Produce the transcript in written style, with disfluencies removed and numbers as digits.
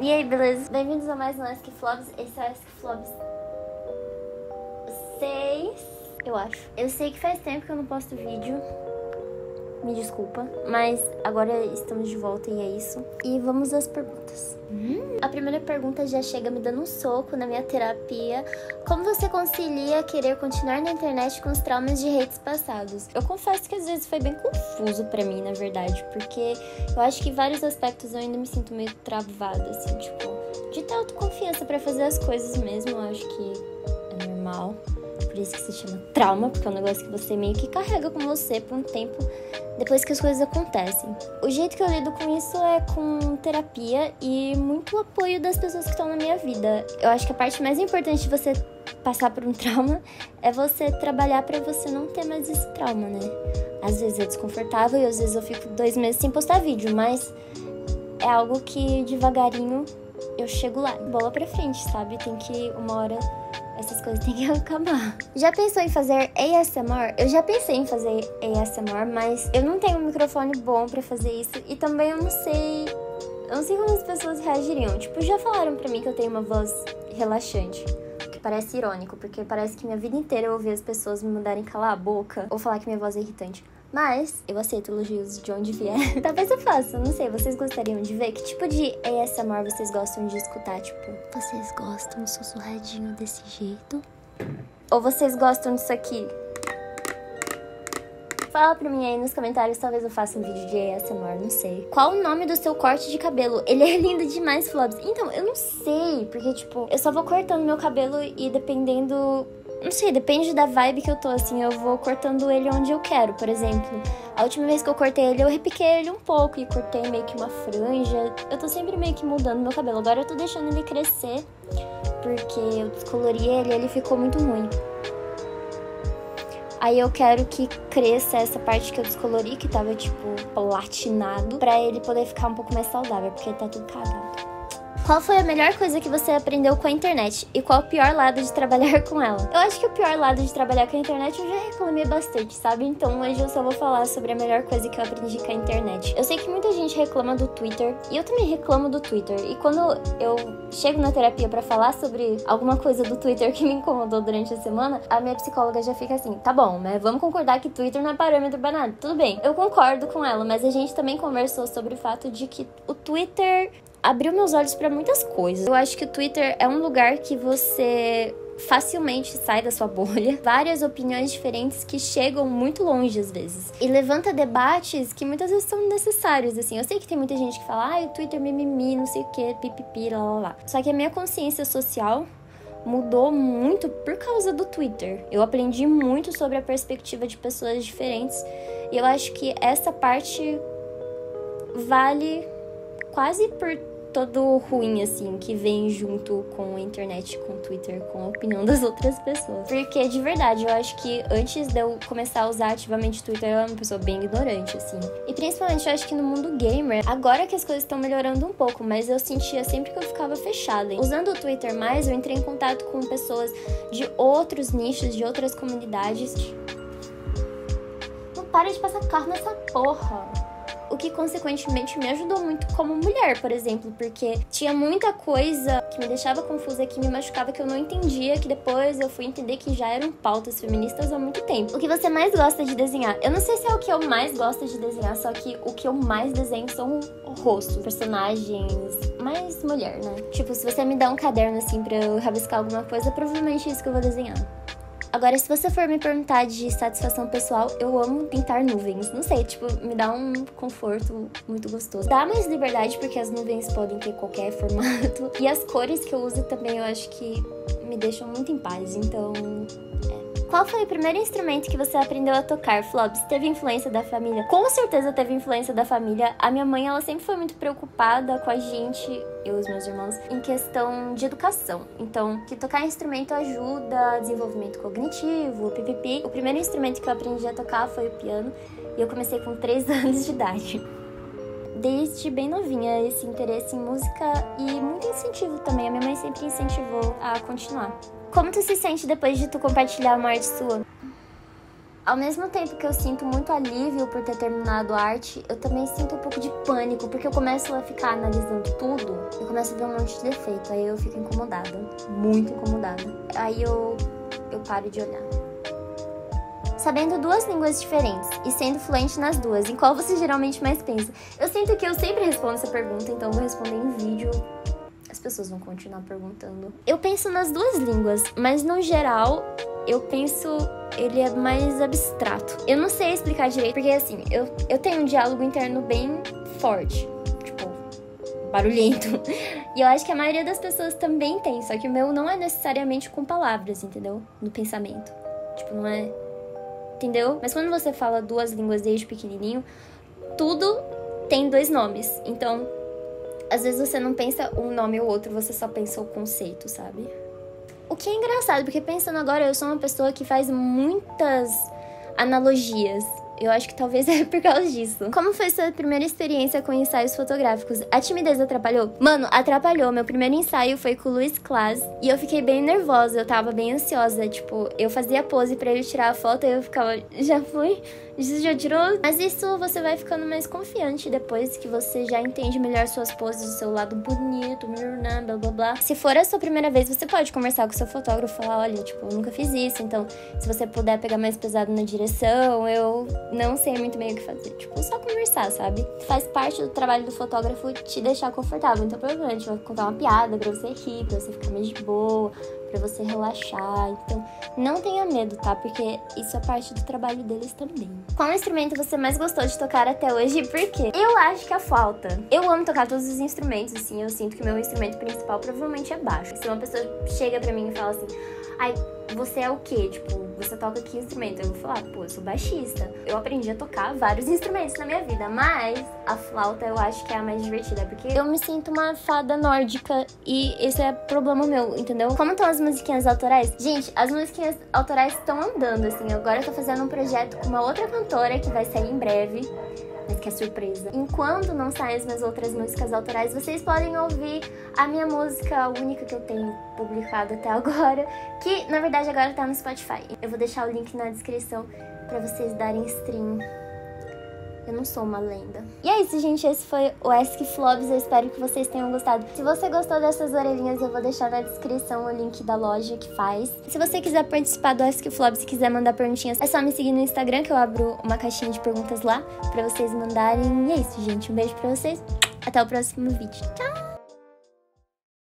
E aí, beleza? Bem-vindos a mais um Ask Flobs. Esse é o Ask Flobs 6, eu acho. Eu sei que faz tempo que eu não posto vídeo, me desculpa, mas agora estamos de volta e é isso. E vamos às perguntas. A primeira pergunta já chega me dando um soco na minha terapia. Como você concilia querer continuar na internet com os traumas de hates passados? Eu confesso que às vezes foi bem confuso pra mim, na verdade, porque eu acho que em vários aspectos eu ainda me sinto meio travada, assim, tipo, de ter autoconfiança pra fazer as coisas mesmo, eu acho que é normal. Por isso que se chama trauma, porque é um negócio que você meio que carrega com você por um tempo depois que as coisas acontecem. O jeito que eu lido com isso é com terapia e muito apoio das pessoas que estão na minha vida. Eu acho que a parte mais importante de você passar por um trauma é você trabalhar pra você não ter mais esse trauma, né? Às vezes é desconfortável e às vezes eu fico 2 meses sem postar vídeo, mas é algo que devagarinho eu chego lá. Bola pra frente, sabe? Tem que uma hora... essas coisas têm que acabar. Já pensou em fazer ASMR? Eu já pensei em fazer ASMR, mas eu não tenho um microfone bom pra fazer isso. E também eu não sei como as pessoas reagiriam. Tipo, já falaram pra mim que eu tenho uma voz relaxante. Que parece irônico, porque parece que minha vida inteira eu ouvi as pessoas me mandarem calar a boca. Ou falar que minha voz é irritante. Mas eu aceito elogios de onde vier. Talvez eu faça, não sei, vocês gostariam de ver? Que tipo de ASMR vocês gostam de escutar? Tipo, vocês gostam sussurradinho desse jeito? Ou vocês gostam disso aqui? Fala pra mim aí nos comentários, talvez eu faça um vídeo de ASMR, não sei. Qual o nome do seu corte de cabelo? Ele é lindo demais, Flobs. Então, eu não sei, porque tipo, eu só vou cortando meu cabelo e dependendo... não sei, depende da vibe que eu tô, assim, eu vou cortando ele onde eu quero, por exemplo. A última vez que eu cortei ele, eu repiquei ele um pouco e cortei meio que uma franja. Eu tô sempre meio que mudando meu cabelo. Agora eu tô deixando ele crescer, porque eu descolori ele e ele ficou muito ruim. Aí eu quero que cresça essa parte que eu descolori, que tava, tipo, platinado, pra ele poder ficar um pouco mais saudável, porque tá tudo cagado. Qual foi a melhor coisa que você aprendeu com a internet? E qual o pior lado de trabalhar com ela? Eu acho que o pior lado de trabalhar com a internet eu já reclamei bastante, sabe? Então hoje eu só vou falar sobre a melhor coisa que eu aprendi com a internet. Eu sei que muita gente reclama do Twitter, e eu também reclamo do Twitter. E quando eu chego na terapia pra falar sobre alguma coisa do Twitter que me incomodou durante a semana, a minha psicóloga já fica assim, tá bom, mas vamos concordar que Twitter não é parâmetro pra nada. Tudo bem, eu concordo com ela, mas a gente também conversou sobre o fato de que o Twitter... abriu meus olhos pra muitas coisas. Eu acho que o Twitter é um lugar que você facilmente sai da sua bolha. Várias opiniões diferentes que chegam muito longe às vezes. E levanta debates que muitas vezes são necessários, assim. Eu sei que tem muita gente que fala, ah, o Twitter mimimi, não sei o que, pipipi, lá, lá, lá. Só que a minha consciência social... mudou muito por causa do Twitter. Eu aprendi muito sobre a perspectiva de pessoas diferentes. E eu acho que essa parte vale quase por... todo ruim, assim, que vem junto com a internet, com o Twitter, com a opinião das outras pessoas. Porque, de verdade, eu acho que antes de eu começar a usar ativamente o Twitter, eu era uma pessoa bem ignorante, assim. E principalmente, eu acho que no mundo gamer, agora que as coisas estão melhorando um pouco, mas eu sentia sempre que eu ficava fechada. Usando o Twitter mais, eu entrei em contato com pessoas de outros nichos, de outras comunidades. Não para de passar carro nessa porra! O que, consequentemente, me ajudou muito como mulher, por exemplo, porque tinha muita coisa que me deixava confusa, que me machucava, que eu não entendia, que depois eu fui entender que já eram pautas feministas há muito tempo. O que você mais gosta de desenhar? Eu não sei se é o que eu mais gosto de desenhar, só que o que eu mais desenho são rostos, personagens, mais mulher, né? Tipo, se você me dá um caderno, assim, pra eu rabiscar alguma coisa, provavelmente é isso que eu vou desenhar. Agora, se você for me perguntar de satisfação pessoal, eu amo pintar nuvens. Não sei, tipo, me dá um conforto muito gostoso. Dá mais liberdade, porque as nuvens podem ter qualquer formato. E as cores que eu uso também, eu acho que me deixam muito em paz, então... Qual foi o primeiro instrumento que você aprendeu a tocar, Flobs? Teve influência da família? Com certeza teve influência da família. A minha mãe, ela sempre foi muito preocupada com a gente, eu e os meus irmãos, em questão de educação. Então, que tocar instrumento ajuda, desenvolvimento cognitivo, pipipi. O primeiro instrumento que eu aprendi a tocar foi o piano, e eu comecei com 3 anos de idade. Desde bem novinha, esse interesse em música e muito incentivo também. A minha mãe sempre incentivou a continuar. Como tu se sente depois de tu compartilhar uma arte sua? Ao mesmo tempo que eu sinto muito alívio por ter terminado arte, eu também sinto um pouco de pânico, porque eu começo a ficar analisando tudo, eu começo a ver um monte de defeito, aí eu fico incomodada, muito incomodada. Aí eu paro de olhar. Sabendo duas línguas diferentes e sendo fluente nas duas, em qual você geralmente mais pensa? Eu sinto que eu sempre respondo essa pergunta, então vou responder em vídeo. As pessoas vão continuar perguntando. Eu penso nas duas línguas, mas no geral, eu penso... ele é mais abstrato. Eu não sei explicar direito, porque assim, eu tenho um diálogo interno bem forte, tipo, barulhento. E eu acho que a maioria das pessoas também tem, só que o meu não é necessariamente com palavras, entendeu? No pensamento. Tipo, não é... entendeu? Mas quando você fala duas línguas desde pequenininho, tudo tem dois nomes. Então, às vezes você não pensa um nome ou outro, você só pensa o conceito, sabe? O que é engraçado, porque pensando agora, eu sou uma pessoa que faz muitas analogias. Eu acho que talvez é por causa disso. Como foi sua primeira experiência com ensaios fotográficos? A timidez atrapalhou? Mano, atrapalhou. Meu primeiro ensaio foi com o Luiz Klaas e eu fiquei bem nervosa, eu tava bem ansiosa. Tipo, eu fazia pose pra ele tirar a foto e eu ficava... já foi? Já tirou? Mas isso você vai ficando mais confiante depois que você já entende melhor suas poses, o seu lado bonito, blá blá blá. Se for a sua primeira vez, você pode conversar com o seu fotógrafo e falar, olha, tipo, eu nunca fiz isso, então se você puder pegar mais pesado na direção, eu não sei muito bem o que fazer. Tipo, só conversar, sabe? Faz parte do trabalho do fotógrafo te deixar confortável, então provavelmente vai contar uma piada pra você rir, pra você ficar mais de boa, pra você relaxar, então não tenha medo, tá? Porque isso é parte do trabalho deles também. Qual instrumento você mais gostou de tocar até hoje e por quê? Eu acho que a flauta. Eu amo tocar todos os instrumentos, assim, eu sinto que meu instrumento principal provavelmente é baixo. Se uma pessoa chega pra mim e fala assim, ai, você é o quê? Tipo, você toca que instrumento? Eu vou falar, pô, eu sou baixista. Eu aprendi a tocar vários instrumentos na minha vida, mas a flauta eu acho que é a mais divertida, porque eu me sinto uma fada nórdica e esse é problema meu, entendeu? Como estão as musiquinhas autorais? Gente, as musiquinhas autorais estão andando, assim. Agora eu tô fazendo um projeto com uma outra cantora que vai sair em breve, mas que é surpresa. Enquanto não saem as minhas outras músicas autorais, vocês podem ouvir a minha música única que eu tenho publicada até agora, que na verdade agora tá no Spotify. Eu vou deixar o link na descrição pra vocês darem stream. Eu não sou uma lenda. E é isso, gente. Esse foi o Ask Flobs. Eu espero que vocês tenham gostado. Se você gostou dessas orelhinhas, eu vou deixar na descrição o link da loja que faz. Se você quiser participar do Ask Flobs e quiser mandar perguntinhas, é só me seguir no Instagram, que eu abro uma caixinha de perguntas lá pra vocês mandarem. E é isso, gente. Um beijo pra vocês. Até o próximo vídeo. Tchau!